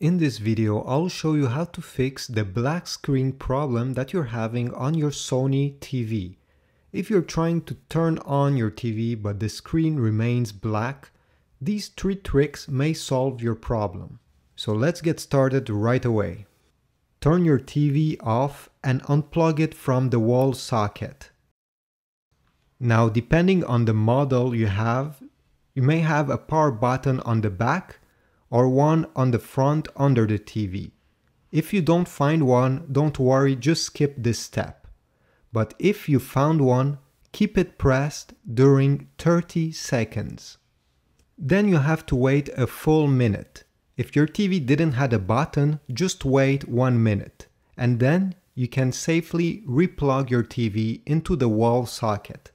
In this video, I'll show you how to fix the black screen problem that you're having on your Sony TV. If you're trying to turn on your TV but the screen remains black, these three tricks may solve your problem. So let's get started right away. Turn your TV off and unplug it from the wall socket. Now, depending on the model you have, you may have a power button on the back or one on the front under the TV. If you don't find one, don't worry, just skip this step. But if you found one, keep it pressed during 30 seconds. Then you have to wait a full minute. If your TV didn't have a button, just wait 1 minute. And then you can safely replug your TV into the wall socket.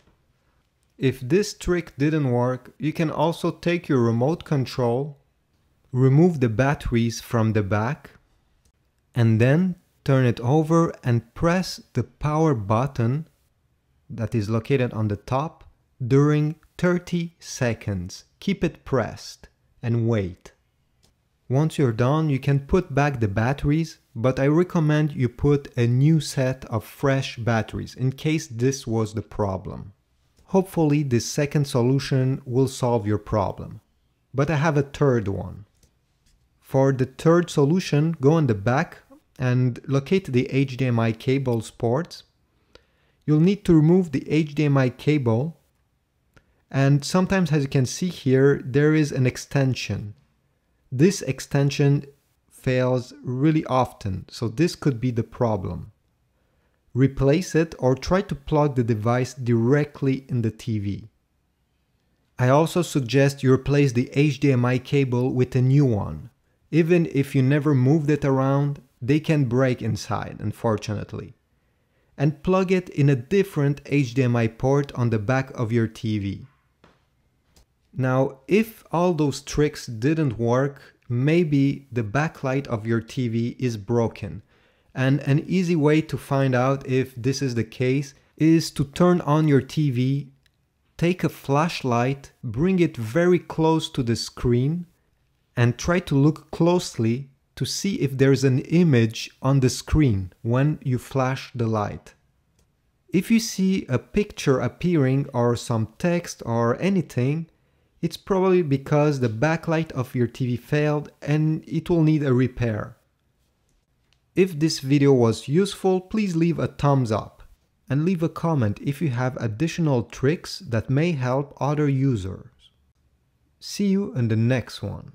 If this trick didn't work, you can also take your remote control, remove the batteries from the back, and then turn it over and press the power button that is located on the top during 30 seconds. Keep it pressed and wait. Once you're done, you can put back the batteries, but I recommend you put a new set of fresh batteries in case this was the problem. Hopefully this second solution will solve your problem, but I have a third one. For the third solution, go on the back and locate the HDMI cable's ports. You'll need to remove the HDMI cable, and sometimes, as you can see here, there is an extension. This extension fails really often, so this could be the problem. Replace it or try to plug the device directly in the TV. I also suggest you replace the HDMI cable with a new one. Even if you never moved it around, they can break inside, unfortunately. And plug it in a different HDMI port on the back of your TV. Now, if all those tricks didn't work, maybe the backlight of your TV is broken. And an easy way to find out if this is the case is to turn on your TV, take a flashlight, bring it very close to the screen, and try to look closely to see if there's an image on the screen when you flash the light. If you see a picture appearing or some text or anything, it's probably because the backlight of your TV failed and it will need a repair. If this video was useful, please leave a thumbs up and leave a comment if you have additional tricks that may help other users. See you in the next one.